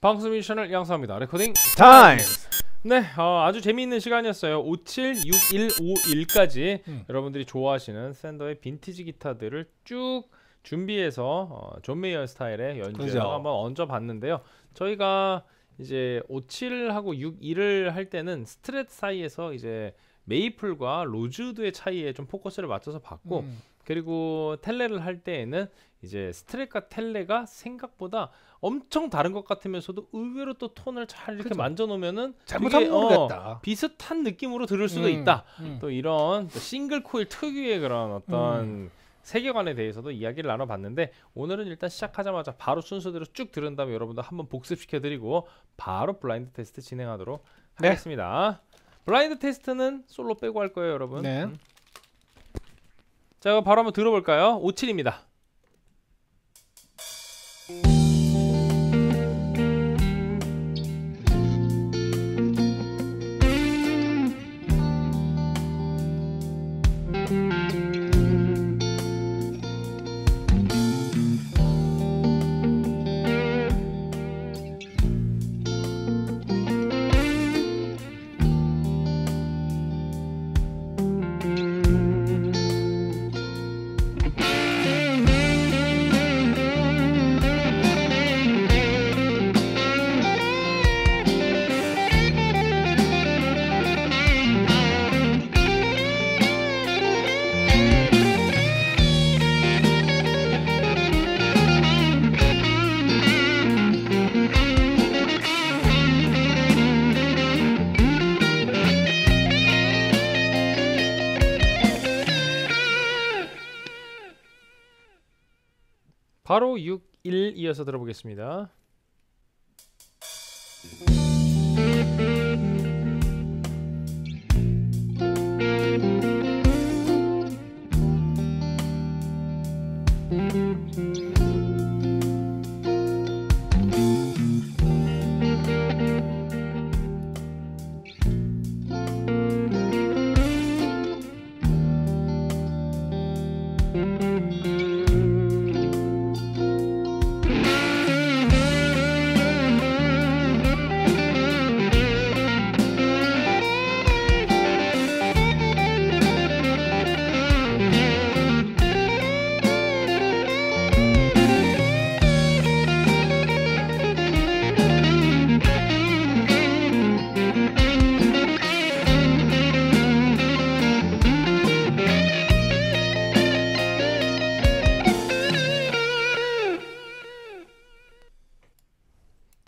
방송 미션을 양성합니다. 레코딩 타임스! 네, 아주 재미있는 시간이었어요. 576151까지 여러분들이 좋아하시는 샌더의 빈티지 기타들을 쭉 준비해서 존 메이어 스타일의 연주를 한번 얹어봤는데요. 저희가 이제 57하고 61을 할 때는 스트랫 사이에서 이제 메이플과 로즈우드의 차이에 좀 포커스를 맞춰서 봤고, 그리고 텔레를 할 때에는 이제 스트랫과 텔레가 생각보다 엄청 다른 것 같으면서도 의외로 또 톤을 잘 이렇게 만져놓으면은 잘못하면 모르겠다, 비슷한 느낌으로 들을 수도 있다. 또 이런 싱글 코일 특유의 그런 어떤 세계관에 대해서도 이야기를 나눠봤는데, 오늘은 일단 시작하자마자 바로 순서대로 쭉 들은 다음에 여러분들 한번 복습시켜드리고 바로 블라인드 테스트 진행하도록 하겠습니다. 블라인드 테스트는 솔로 빼고 할 거예요, 여러분. 네. 자, 바로 한번 들어볼까요? 57입니다. 바로 61 이어서 들어보겠습니다.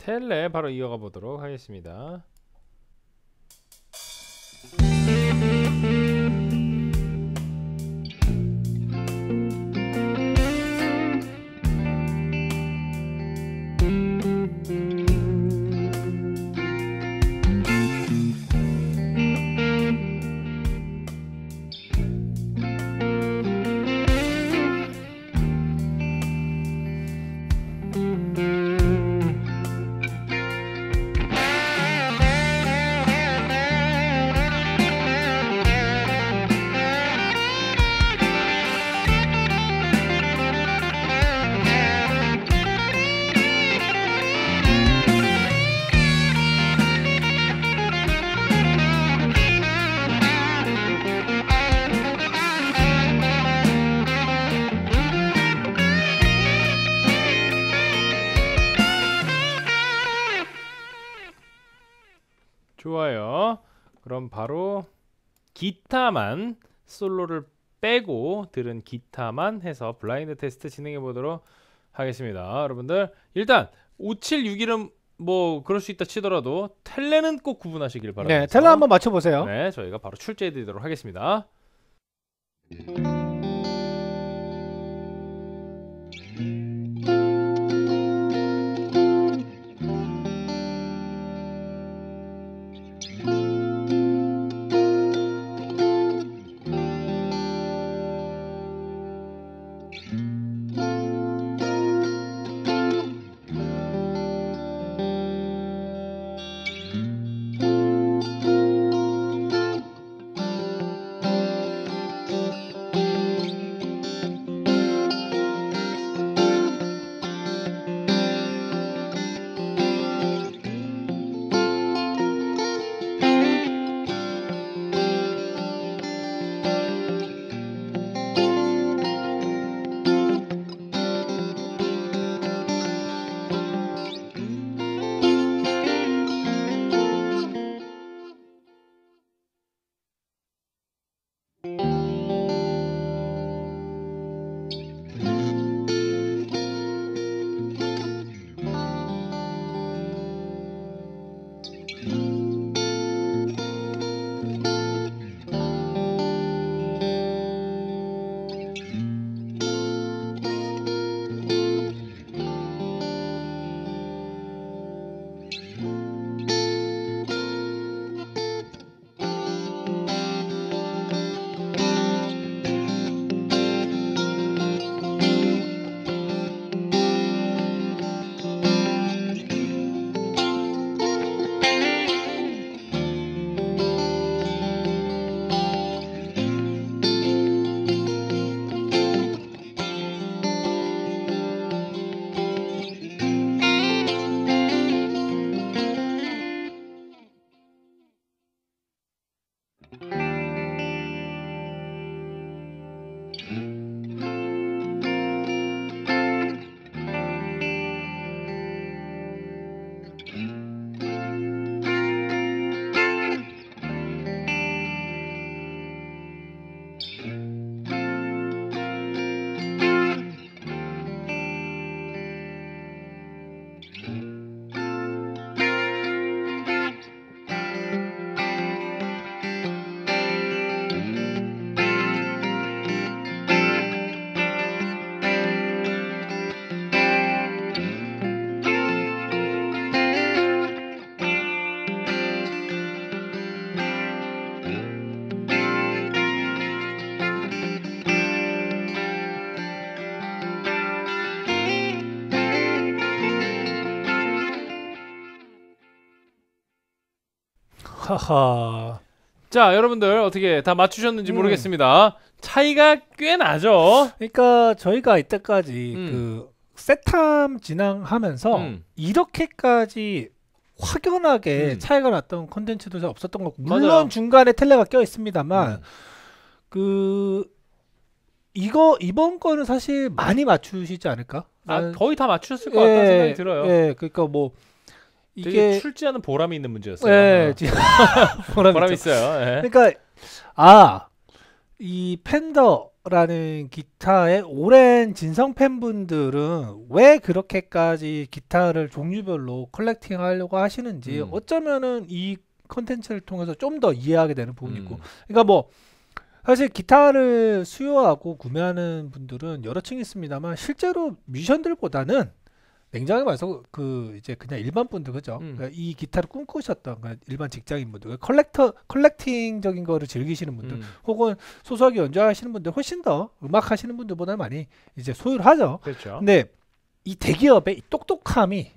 텔레 바로 이어가 보도록 하겠습니다. 좋아요. 그럼 바로 기타만, 솔로를 빼고 들은 기타만 해서 블라인드 테스트 진행해 보도록 하겠습니다. 여러분들 일단 5761은 뭐 그럴 수 있다 치더라도 텔레는 꼭 구분하시길 바랍니다. 네, 텔레 한번 맞춰보세요. 네, 저희가 바로 출제해 드리도록 하겠습니다. 하하. 자, 여러분들 어떻게 다 맞추셨는지 모르겠습니다. 차이가 꽤 나죠. 그러니까 저희가 이때까지 그 세탐 진행하면서 이렇게까지 확연하게 차이가 났던 콘텐츠도 잘 없었던 것 같고, 물론 맞아요. 중간에 텔레가 껴 있습니다만 그 이거 이번 거는 사실 많이 맞추시지 않을까? 아, 거의 다 맞추셨을 것 같다는 생각이 들어요. 예, 그러니까 뭐 이게 출제하는 보람이 있는 문제였어요. 예, 보람이 있어요. 예. 그러니까 아, 이 팬더라는 기타의 오랜 진성 팬분들은 왜 그렇게까지 기타를 종류별로 컬렉팅하려고 하시는지 어쩌면은 이 컨텐츠를 통해서 좀 더 이해하게 되는 부분이 있고, 그러니까 뭐 사실 기타를 수요하고 구매하는 분들은 여러 층이 있습니다만 실제로 뮤지션들보다는 냉정하게 말해서 그 이제 그냥 일반 분들, 그죠? 그러니까 이 기타를 꿈꾸셨던 그러니까 일반 직장인 분들, 컬렉팅적인 거를 즐기시는 분들, 혹은 소소하게 연주하시는 분들 훨씬 더 음악 하시는 분들보다 많이 이제 소유를 하죠. 그렇죠. 근데 이 대기업의 이 똑똑함이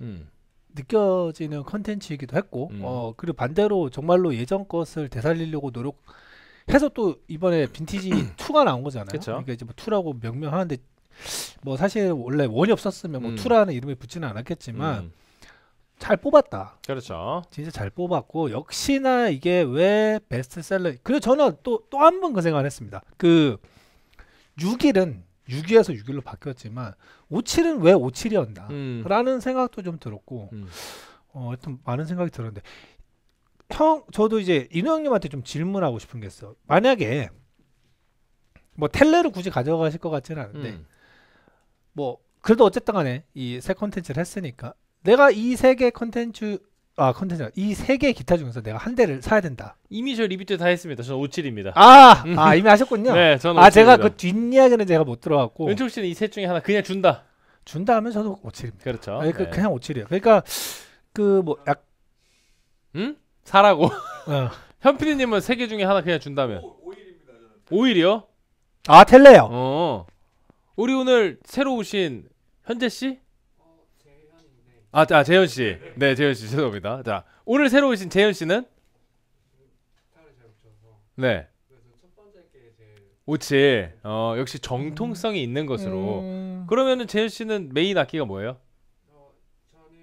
느껴지는 컨텐츠이기도 했고, 그리고 반대로 정말로 예전 것을 되살리려고 노력해서 또 이번에 빈티지 2가 나온 거잖아요. 그쵸. 그러니까 이제 뭐 2라고 명명하는데. 뭐 사실 원래 원이 없었으면 뭐 투라는 이름이 붙지는 않았겠지만 잘 뽑았다. 그렇죠. 진짜 잘 뽑았고 역시나 이게 왜 베스트셀러. 그리고 저는 또 한 번 그 생각을 했습니다. 그 6일은 6위에서 6일로 바뀌었지만 57은 왜 57이었나 라는 생각도 좀 들었고 하여튼 많은 생각이 들었는데, 저도 이제 인호 형님한테 좀 질문하고 싶은 게 있어. 만약에 뭐 텔레를 굳이 가져가실 것 같지는 않은데 뭐 그래도 어쨌든 간에 이 세 컨텐츠를 했으니까 내가 이 세 개 컨텐츠 이 세 개 기타 중에서 내가 한 대를 사야 된다. 이미 저 리뷰 때 다 했습니다. 저는 57입니다. 이미 하셨군요. 네, 저는 57입니다. 제가 그 뒷이야기는 제가 못 들어갔고, 은총 씨는 이 셋 중에 하나 그냥 준다 하면 저도 57입니다. 그렇죠. 그러니까 네. 그냥 57이에요. 그러니까 그 뭐 약 사라고. 현피디님은 세 개 중에 하나 그냥 준다면 5일입니다. 5일이요? 아, 텔레요. 우리 오늘 새로 오신 현재 씨? 재현 씨. 네, 재현 씨 죄송합니다. 자, 오늘 새로 오신 재현 씨는? 네. 첫 번째 게 제일 57. 역시 정통성이 있는 것으로. 그러면은 재현 씨는 메인 악기가 뭐예요? 저는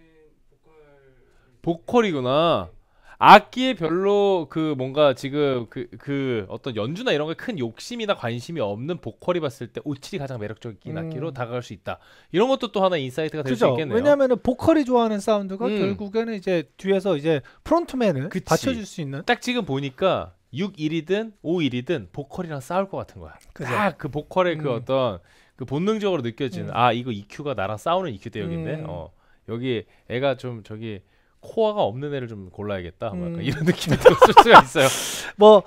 보컬이구나. 악기에 별로 그 뭔가 지금 그 어떤 연주나 이런 거에 큰 욕심이나 관심이 없는 보컬이 봤을 때 57이 가장 매력적인 악기로 다가갈 수 있다. 이런 것도 또 하나의 인사이트가 될 수 있겠네요. 왜냐하면 보컬이 좋아하는 사운드가 결국에는 이제 뒤에서 이제 프론트맨을 받쳐줄 수 있는. 딱 지금 보니까 6일이든 5일이든 보컬이랑 싸울 것 같은 거야. 딱 그 보컬의 그 어떤 그 본능적으로 느껴지는 이거 EQ가 나랑 싸우는 EQ 대역인데 여기 애가 좀 저기 코어가 없는 애를 좀 골라야겠다 이런 느낌이 들 수가 있어요. 뭐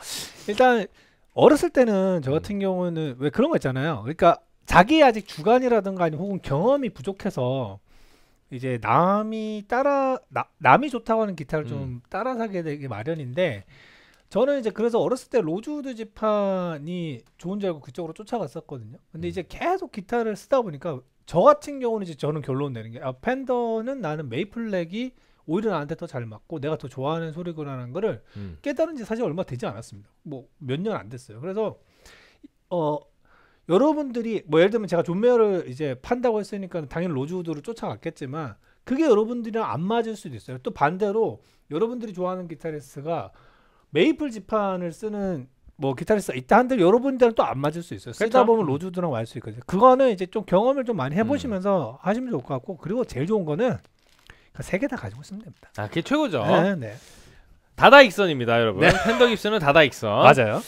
일단 어렸을 때는 저 같은 경우는 왜 그런 거 있잖아요. 그러니까 자기 아직 주관이라든가 아니면 혹은 경험이 부족해서 이제 남이 좋다고 하는 기타를 좀 따라 사게 되기 마련인데, 저는 이제 그래서 어렸을 때 로즈우드 지판이 좋은 줄 알고 그쪽으로 쫓아갔었거든요. 근데 이제 계속 기타를 쓰다 보니까 저 같은 경우는 이제 저는 결론 내는 게 팬더는 나는 메이플렉이 오히려 나한테 더 잘 맞고 내가 더 좋아하는 소리구나라는 거를 깨달은 지 사실 얼마 되지 않았습니다. 뭐 몇 년 안 됐어요. 그래서 여러분들이 뭐 예를 들면 제가 존 메어를 이제 판다고 했으니까 당연히 로즈우드를 쫓아갔겠지만 그게 여러분들이랑 안 맞을 수도 있어요. 또 반대로 여러분들이 좋아하는 기타리스트가 메이플 지판을 쓰는 뭐 기타리스트가 있다 한들 여러분들은 또 안 맞을 수 있어요. 쓰다 보면 로즈우드랑 맞을 수 있거든요. 그거는 이제 좀 경험을 좀 많이 해보시면서 하시면 좋을 것 같고, 그리고 제일 좋은 거는 세 개 다 가지고 있으면 됩니다. 그게 최고죠. 네. 다다익선입니다, 여러분. 네. 팬더 깁슨은 다다익선. 맞아요.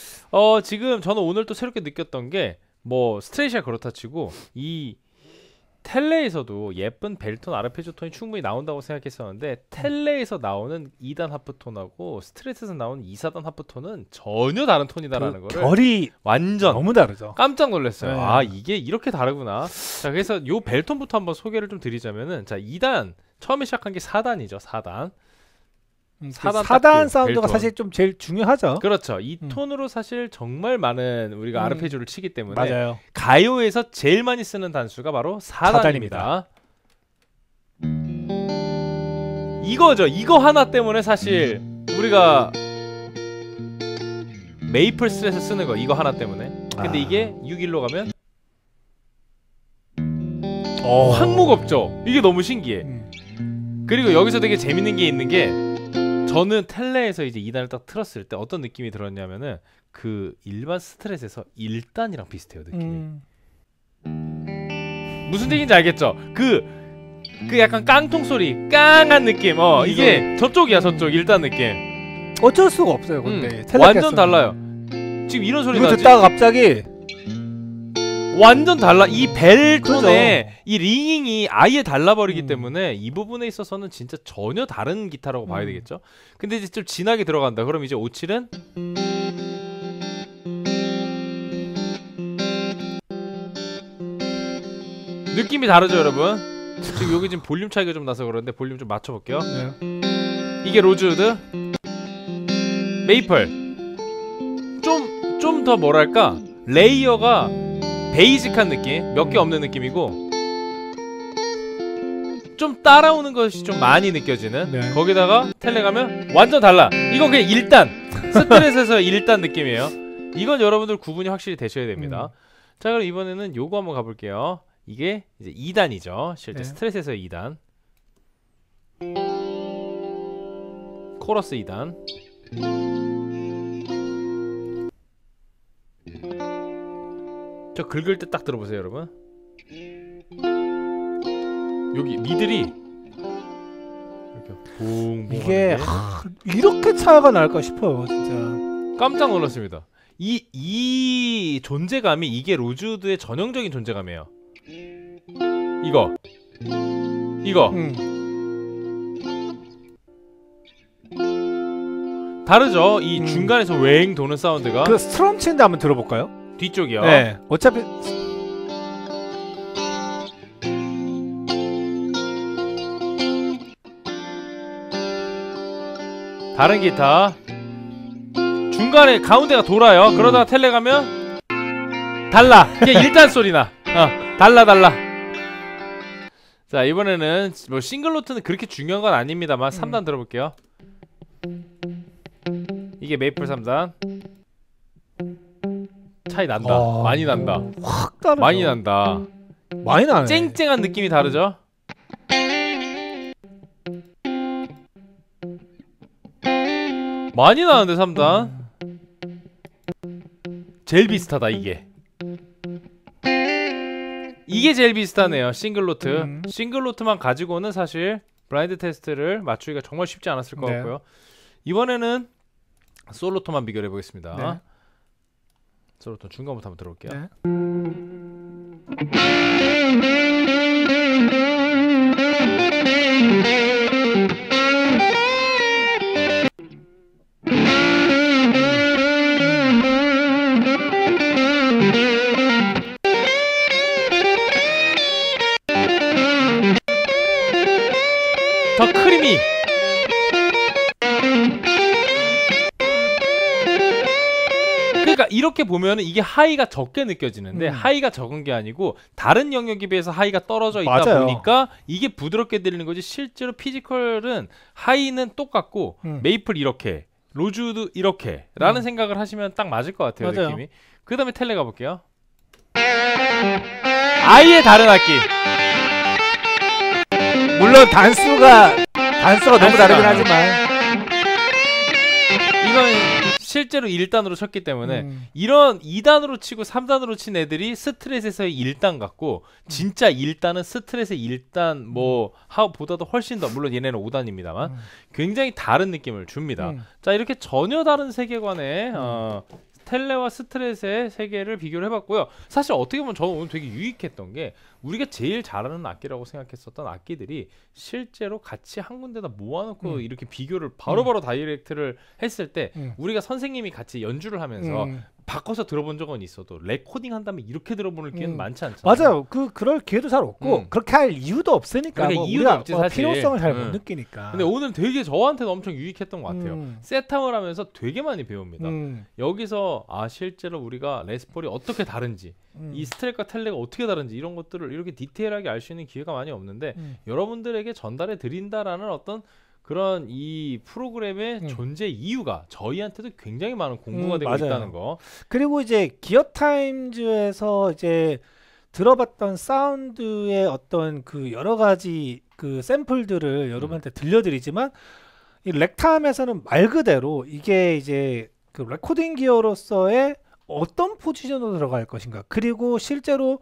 지금 저는 오늘 또 새롭게 느꼈던 게 뭐 스트레이시가 그렇다 치고 이 텔레에서도 예쁜 벨톤 아르페지오 톤이 충분히 나온다고 생각했었는데 텔레에서 나오는 2단 하프 톤하고 스트레이트에서 나오는 2,4단 하프 톤은 전혀 다른 톤이다라는 거를 결이 완전 너무 다르죠. 깜짝 놀랐어요. 네. 이게 이렇게 다르구나. 자, 그래서 요 벨톤부터 한번 소개를 좀 드리자면은, 자, 2단 처음에 시작한 게 4단이죠. 4단. 4단 사운드가 벨톤. 사실 좀 제일 중요하죠. 그렇죠. 이 톤으로 사실 정말 많은 우리가 아르페지오를 치기 때문에 맞아요. 가요에서 제일 많이 쓰는 단수가 바로 4단입니다. 이거죠. 이거 하나 때문에 사실 우리가 메이플 스트레스 쓰는 거 이거 하나 때문에. 근데 이게 6일로 가면 항목 없죠. 이게 너무 신기해. 그리고 여기서 되게 재밌는 게 있는 게, 저는 텔레에서 이제 2단을 딱 틀었을 때 어떤 느낌이 들었냐면은 그 일반 스트레스에서 1단이랑 비슷해요 느낌이. 무슨 얘기인지 알겠죠? 그 약간 깡통 소리 깡한 느낌. 이게 저쪽이야 저쪽 1단 느낌. 어쩔 수가 없어요 근데. 완전 달라요. 지금 이런 소리 나지? 이거 듣다가 갑자기 완전 달라. 이 벨톤에 그죠. 이 링잉이 아예 달라버리기 때문에 이 부분에 있어서는 진짜 전혀 다른 기타라고 봐야 되겠죠? 근데 이제 좀 진하게 들어간다. 그럼 이제 57은 느낌이 다르죠 여러분? 지금 여기 지금 볼륨 차이가 좀 나서 그런데 볼륨 좀 맞춰볼게요. 네. 이게 로즈우드 메이플 좀 더 뭐랄까 레이어가 베이직한 느낌, 몇 개 없는 느낌이고 좀 따라오는 것이 좀 많이 느껴지는. 네. 거기다가 텔레 가면 완전 달라. 이건 그냥 1단 스트레스에서 1단 느낌이에요. 이건 여러분들 구분이 확실히 되셔야 됩니다. 자 그럼 이번에는 요거 한번 가볼게요. 이게 이제 2단이죠 실제. 네. 스트레스에서 2단 코러스 2단 저 긁을 때 딱 들어보세요 여러분. 여기 미들이 이렇게 붕붕 이게 이렇게 차이가 날까 싶어요 진짜. 깜짝 놀랐습니다. 이 존재감이 이게 로즈우드의 전형적인 존재감이에요. 이거 다르죠? 이 중간에서 웽 도는 사운드가. 그 스트럼 치는데 한번 들어볼까요? 뒤쪽이요. 네. 어차피 다른 기타 중간에 가운데가 돌아요. 그러다가 텔레 가면 달라. 이게 1단 소리나. 달라. 자 이번에는 뭐 싱글노트는 그렇게 중요한 건 아닙니다만 3단 들어볼게요. 이게 메이플 3단. 차이 난다. 많이 난다. 확 다르죠. 많이 난다. 많이 나네. 쨍쨍한 느낌이 다르죠? 많이 나는데 3단 제일 비슷하다. 이게 제일 비슷하네요. 싱글노트. 싱글노트만 가지고는 사실 블라인드 테스트를 맞추기가 정말 쉽지 않았을 것 같고요. 네. 이번에는 솔로톤만 비교해 보겠습니다. 네. 솔로톤 중간부터 한번 들어볼게요. 네. 더 크리미. 그러니까 이렇게 보면은 이게 하이가 적게 느껴지는데 하이가 적은 게 아니고 다른 영역에 비해서 하이가 떨어져 있다. 맞아요. 보니까 이게 부드럽게 들리는 거지 실제로 피지컬은 하이는 똑같고 메이플 이렇게 로즈우드 이렇게 라는 생각을 하시면 딱 맞을 것 같아요. 맞아요. 느낌이. 그 다음에 텔레 가볼게요. 아예 다른 악기. 물론 단수가 너무 다르긴 하지만 이건 실제로 1단으로 쳤기 때문에 이런 2단으로 치고 3단으로 친 애들이 스트레스에서의 1단 같고 진짜 1단은 스트레스의 1단 뭐 하보다도 훨씬 더, 물론 얘네는 5단입니다만 굉장히 다른 느낌을 줍니다. 자 이렇게 전혀 다른 세계관의 텔레와 스트레스의 세계를 비교를 해봤고요. 사실 어떻게 보면 저는 오늘 되게 유익했던 게 우리가 제일 잘하는 악기라고 생각했었던 악기들이 실제로 같이 한 군데다 모아놓고 이렇게 비교를 바로바로 다이렉트를 했을 때 우리가 선생님이 같이 연주를 하면서 바꿔서 들어본 적은 있어도 레코딩 한 다음에 이렇게 들어보는 기회는 많지 않잖아요. 맞아요. 그럴 기회도 잘 없고 그렇게 할 이유도 없으니까. 그러니까 뭐 이유도 없지 사실. 필요성을 잘 못 느끼니까. 근데 오늘 되게 저한테는 엄청 유익했던 것 같아요. 세팅을 하면서 되게 많이 배웁니다. 여기서 실제로 우리가 레스폴이 어떻게 다른지 이 스트랩과 텔레가 어떻게 다른지 이런 것들을 이렇게 디테일하게 알 수 있는 기회가 많이 없는데 여러분들에게 전달해 드린다라는 어떤 그런 이 프로그램의 존재 이유가 저희한테도 굉장히 많은 공부가 되고 맞아요. 있다는 거. 그리고 이제 기어타임즈에서 이제 들어봤던 사운드의 어떤 그 여러 가지 그 샘플들을 여러분한테 들려드리지만, 이 렉탐에서는 말 그대로 이게 이제 그 레코딩 기어로서의 어떤 포지션으로 들어갈 것인가, 그리고 실제로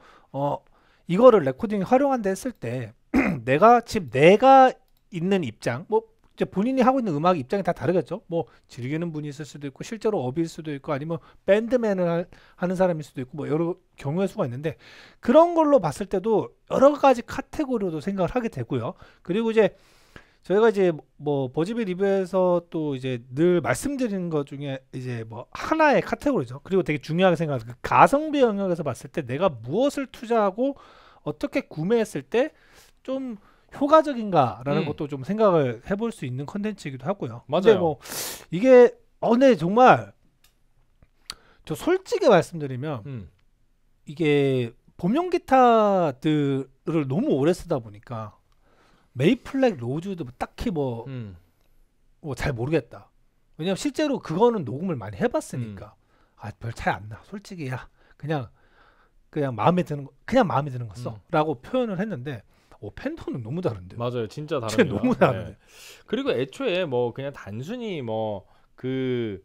이거를 레코딩 활용한다 했을 때 내가 지금 내가 있는 입장, 뭐 이제 본인이 하고 있는 음악 입장이 다 다르겠죠. 뭐 즐기는 분이 있을 수도 있고, 실제로 업일 수도 있고, 아니면 밴드맨을 하는 사람일 수도 있고, 뭐 여러 경우의 수가 있는데, 그런 걸로 봤을 때도 여러 가지 카테고리로도 생각을 하게 되고요. 그리고 이제 저희가 이제 뭐 버즈비 리뷰에서 또 이제 늘 말씀드리는 것 중에 이제 뭐 하나의 카테고리죠. 그리고 되게 중요하게 생각하는 그 가성비 영역에서 봤을 때 내가 무엇을 투자하고 어떻게 구매했을 때 좀 효과적인가라는 것도 좀 생각을 해볼 수 있는 컨텐츠이기도 하고요. 맞아요. 근데 뭐 이게 네, 정말 저 솔직히 말씀드리면 이게 범용 기타들을 너무 오래 쓰다 보니까 메이플렉 로즈도 딱히 뭐 잘 모르겠다. 왜냐면 실제로 그거는 녹음을 많이 해봤으니까 아, 별 차이 안 나. 솔직히야 그냥 마음에 드는 거 써 라고 표현을 했는데, 팬톤은 너무 다른데요. 맞아요. 진짜 다릅니다. 너무 다른데. 네. 그리고 애초에 뭐 그냥 단순히 뭐 그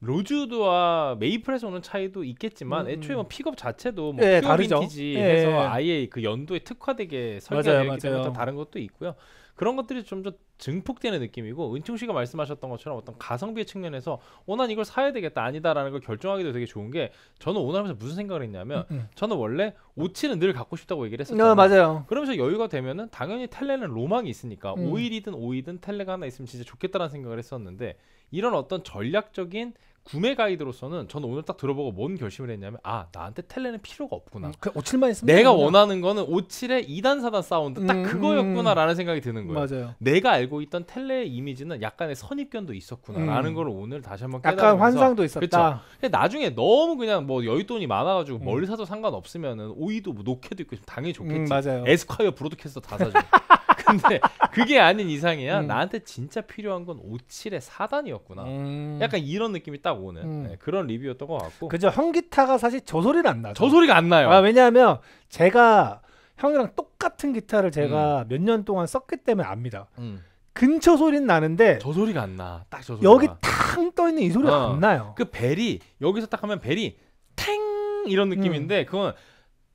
로즈우드와 메이플에서 오는 차이도 있겠지만 애초에 뭐 픽업 자체도 뭐 퓨어 빈티지 해서 아예 그 연도에 특화되게 설계되기 때문에 다른 것도 있고요. 그런 것들이 좀 증폭되는 느낌이고, 은총 씨가 말씀하셨던 것처럼 어떤 가성비의 측면에서 난 이걸 사야 되겠다 아니다라는 걸 결정하기도 되게 좋은 게, 저는 오늘 하면서 무슨 생각을 했냐면 저는 원래 57은 늘 갖고 싶다고 얘기를 했었잖아요. 맞아요. 그러면서 여유가 되면은 당연히 텔레는 로망이 있으니까 5일이든 텔레가 하나 있으면 진짜 좋겠다라는 생각을 했었는데, 이런 어떤 전략적인 구매 가이드로서는 저는 오늘 딱 들어보고 뭔 결심을 했냐면, 아, 나한테 텔레는 필요가 없구나. 57만 있으면 내가 원하는 거는 57의 2단 4단 사운드 딱 그거였구나 라는 생각이 드는 거예요. 맞아요. 내가 알고 있던 텔레의 이미지는 약간의 선입견도 있었구나 라는 걸 오늘 다시 한번 깨달으면서 약간 환상도 있었다. 그쵸? 나중에 너무 그냥 뭐 여윳돈이 많아가지고 뭘 사도 상관없으면은 오이도 뭐 노케도 있고 당연히 좋겠지. 맞아요. 에스콰이어 브로드캐스터 다 사줘. 근데 그게 아닌 이상이야 나한테 진짜 필요한 건 57의 4단이었구나 약간 이런 느낌이 딱 오는 네, 그런 리뷰였던 것 같고. 그죠. 형 기타가 사실 저 소리는 안 나죠. 저 소리가 안 나요. 왜냐하면 제가 형이랑 똑같은 기타를 제가 몇 년 동안 썼기 때문에 압니다. 근처 소리는 나는데 저 소리가 안 나. 딱 저 소리가 여기 탕 떠있는 이 소리가 안 나요. 그 벨이 여기서 딱 하면 벨이 탱 이런 느낌인데 그건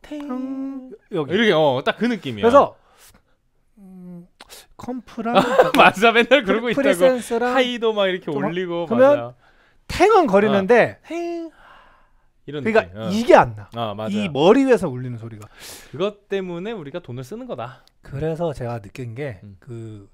탱 여기 이렇게 딱 그 느낌이야. 그래서 컴프랑 맞아, 맨날 그러고 있다고. 하이도 막 이렇게 올리고 그러면 탱은 거리는데 탱 이런 느낌. 그러니까 이게 안 나. 맞아. 이 머리 위에서 울리는 소리가. 그것 때문에 우리가 돈을 쓰는 거다. 그래서 제가 느낀 게 그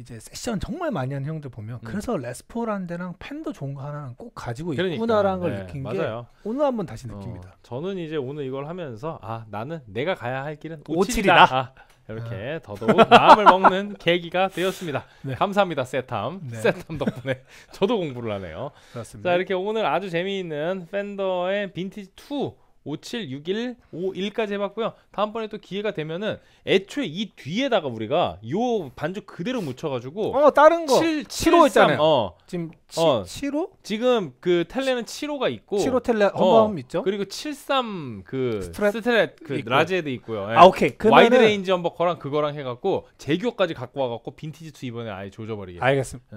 이제 세션 정말 많이 하는 형들 보면 그래서 레스포라는 데랑 팬도 좋은 거 하나는 꼭 가지고 있구나라는 걸 느낀 맞아요. 게 오늘 한번 다시 느낍니다. 저는 이제 오늘 이걸 하면서 나는 내가 가야 할 길은 57이다. 이렇게 더더욱 마음을 먹는 계기가 되었습니다. 네. 감사합니다, 세탐. 네. 세탐 덕분에 저도 공부를 하네요. 그렇습니다. 자, 이렇게 오늘 아주 재미있는 팬더의 빈티지 2 576151까지 해봤고요. 다음번에 또 기회가 되면은 애초에 이 뒤에다가 우리가 요 반주 그대로 묻혀가지고 다른 거 7호 있잖아요. 지금 7호? 지금 그 텔레는 7호가 있고 7호 텔레 허브함 있죠. 그리고 73 그 스트랩 그 라지에도 있고요. 예. 오케이. 그러면은 와이드 레인지 엄버커랑 그거랑 해갖고 재규어까지 갖고 와갖고 빈티지 2 이번에 아예 조져버리겠습니다. 알겠습니다.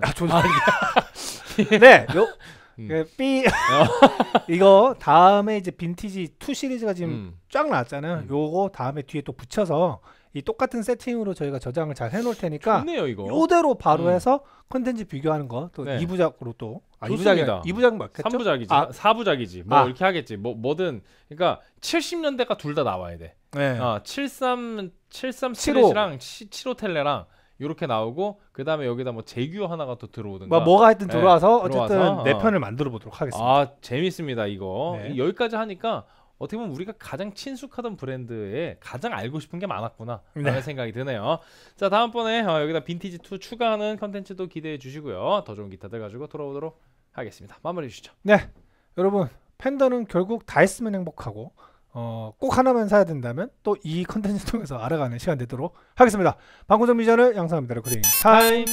네. 이거 다음에 이제 빈티지 2 시리즈가 지금 쫙 나왔잖아요. 요거 다음에 뒤에 또 붙여서 이 똑같은 세팅으로 저희가 저장을 잘 해놓을 테니까 좋네요. 이거 요대로 바로 해서 컨텐츠 비교하는 거 또 2부작으로 또 2부작 맞겠죠? 3부작이지 4부작이지 뭐 이렇게 하겠지. 뭐든 그러니까 70년대가 둘 다 나와야 돼. 73 스트릿이랑 75 텔레랑 요렇게 나오고, 그 다음에 여기다 뭐 재규어 하나가 또 들어오든가 뭐가 하여튼 들어와서 어쨌든 내 편을 만들어 보도록 하겠습니다. 재밌습니다 이거. 여기까지 하니까 어떻게 보면 우리가 가장 친숙하던 브랜드에 가장 알고 싶은 게 많았구나 라는 생각이 드네요. 자, 다음번에 여기다 빈티지 2 추가하는 컨텐츠도 기대해 주시고요. 더 좋은 기타들 가지고 돌아오도록 하겠습니다. 마무리해 주시죠. 네, 여러분, 팬더는 결국 다 했으면 행복하고 꼭 하나만 사야 된다면 또 이 컨텐츠 통해서 알아가는 시간 되도록 하겠습니다. 방구석 미션을 양성합니다. 레코딩 타임.